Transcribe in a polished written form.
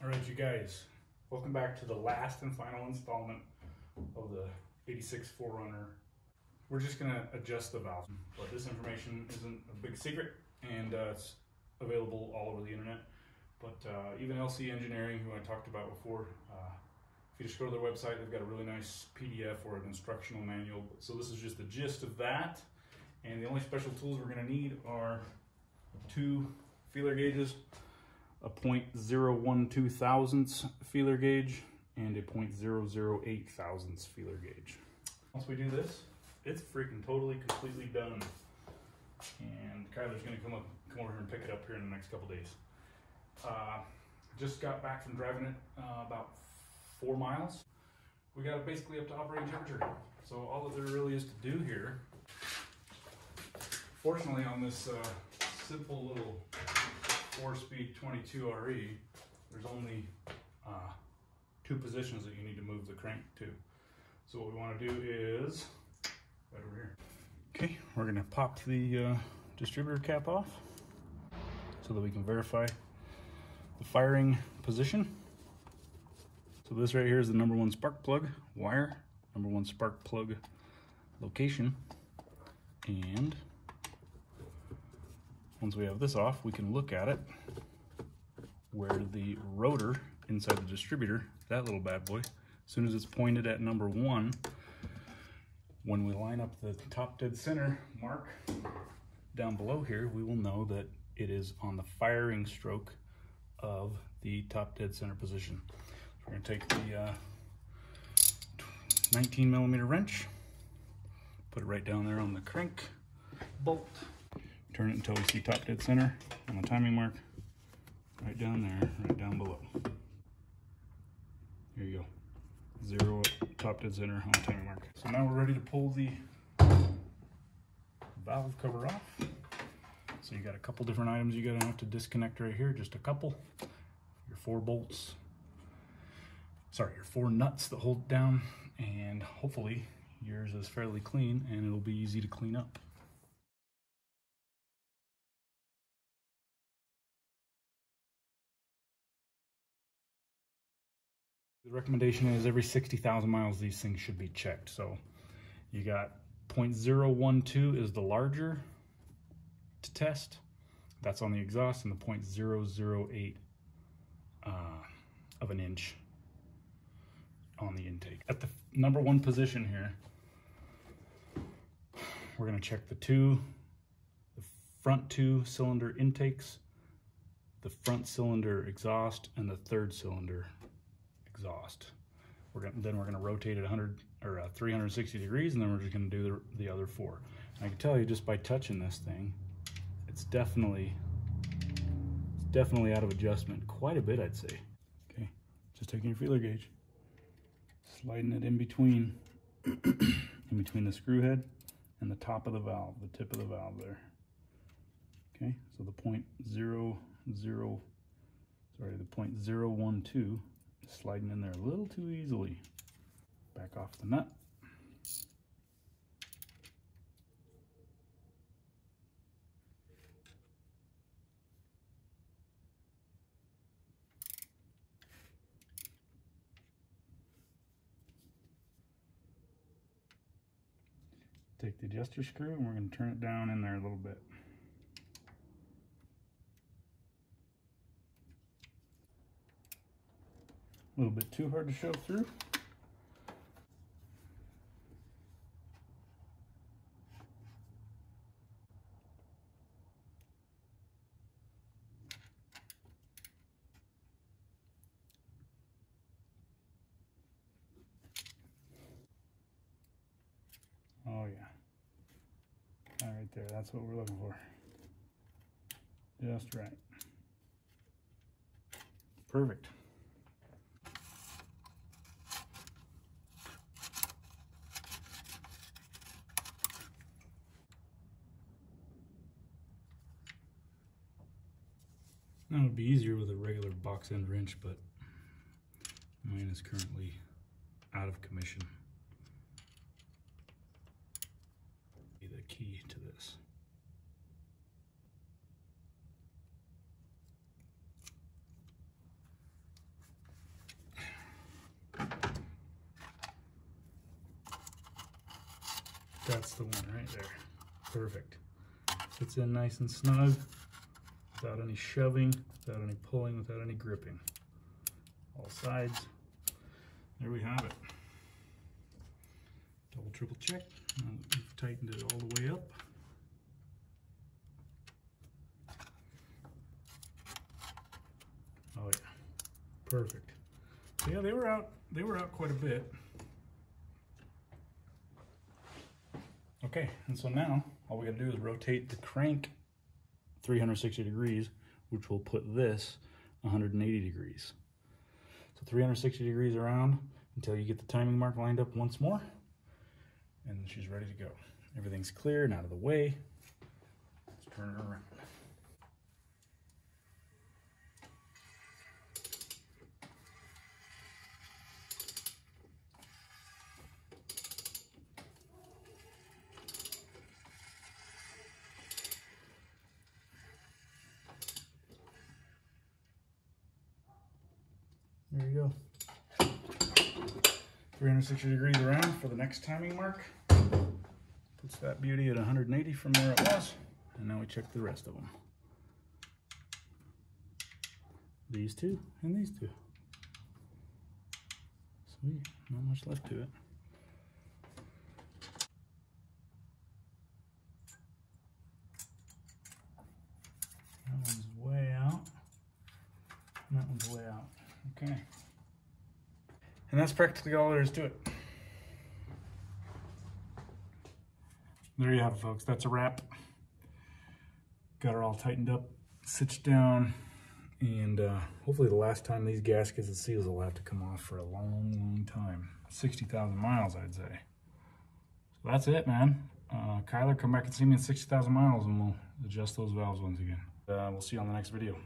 All right, you guys, welcome back to the last and final installment of the 86 4Runner. We're just gonna adjust the valve, but this information isn't a big secret, and it's available all over the internet. But even LC Engineering, who I talked about before, if you just go to their website, they've got a really nice PDF or an instructional manual. So this is just the gist of that. And the only special tools we're gonna need are two feeler gauges, a 0.012 thousandths feeler gauge, and a 0.008 thousandths feeler gauge. Once we do this, it's freaking totally, completely done. And Kyler's gonna come over here and pick it up here in the next couple days. Just got back from driving it about 4 miles. We got it basically up to operating temperature. So all that there really is to do here, fortunately on this simple little 4-speed 22RE, there's only two positions that you need to move the crank to. So what we want to do is right over here. Okay, we're going to pop the distributor cap off so that we can verify the firing position. So this right here is the #1 spark plug wire, #1 spark plug location, and once we have this off, we can look at it where the rotor inside the distributor, that little bad boy, as soon as it's pointed at #1, when we line up the top dead center mark down below here, we will know that it is on the firing stroke of the top dead center position. So we're going to take the 19 millimeter wrench, put it right down there on the crank bolt. Turn it until we see top dead center on the timing mark, right down there, right down below. There you go. Zero top dead center on the timing mark. So now we're ready to pull the valve cover off. So you got a couple different items you gotta have to disconnect right here, just a couple. Your 4 bolts, sorry, your 4 nuts that hold down, and hopefully yours is fairly clean and it'll be easy to clean up. The recommendation is every 60,000 miles these things should be checked. So you got 0.012 is the larger to test. That's on the exhaust, and the 0.008 of an inch on the intake. At the #1 position here, we're going to check the front 2 cylinder intakes, the front cylinder exhaust, and the 3rd cylinder exhaust. Then we're going to rotate it 100 or 360 degrees, and then we're just going to do the other 4. And I can tell you just by touching this thing, it's definitely out of adjustment quite a bit, I'd say. Okay, just taking your feeler gauge, sliding it in between, the screw head and the top of the valve, the tip of the valve there. Okay, so the 0.012. Sliding in there a little too easily. Back off the nut. Take the adjuster screw, and we're going to turn it down in there a little bit. A little bit too hard to shove through. Oh yeah, that right there, that's what we're looking for. Just right. Perfect. That would be easier with a regular box end wrench, but mine is currently out of commission. Be the key to this. That's the one right there. Perfect. Sits in nice and snug, without any shoving, without any pulling, without any gripping. All sides. There we have it. Double, triple check. Now that we've tightened it all the way up. Oh yeah, perfect. So yeah, they were out quite a bit. Okay, and so now all we gotta do is rotate the crank 360 degrees, which will put this 180 degrees. So 360 degrees around until you get the timing mark lined up once more, and she's ready to go. Everything's clear and out of the way. Let's turn her around. There you go. 360 degrees around for the next timing mark. Puts that beauty at 180 from where it was. And now we check the rest of them. These two and these two. Sweet, not much left to it. That one's way out. And that one's way out. Okay, and that's practically all there is to it. There you have it, folks. That's a wrap. Got her all tightened up, stitched down, and hopefully the last time these gaskets and seals will have to come off for a long, long time. 60,000 miles, I'd say. So that's it, man. Kyler, come back and see me in 60,000 miles, and we'll adjust those valves once again. We'll see you on the next video.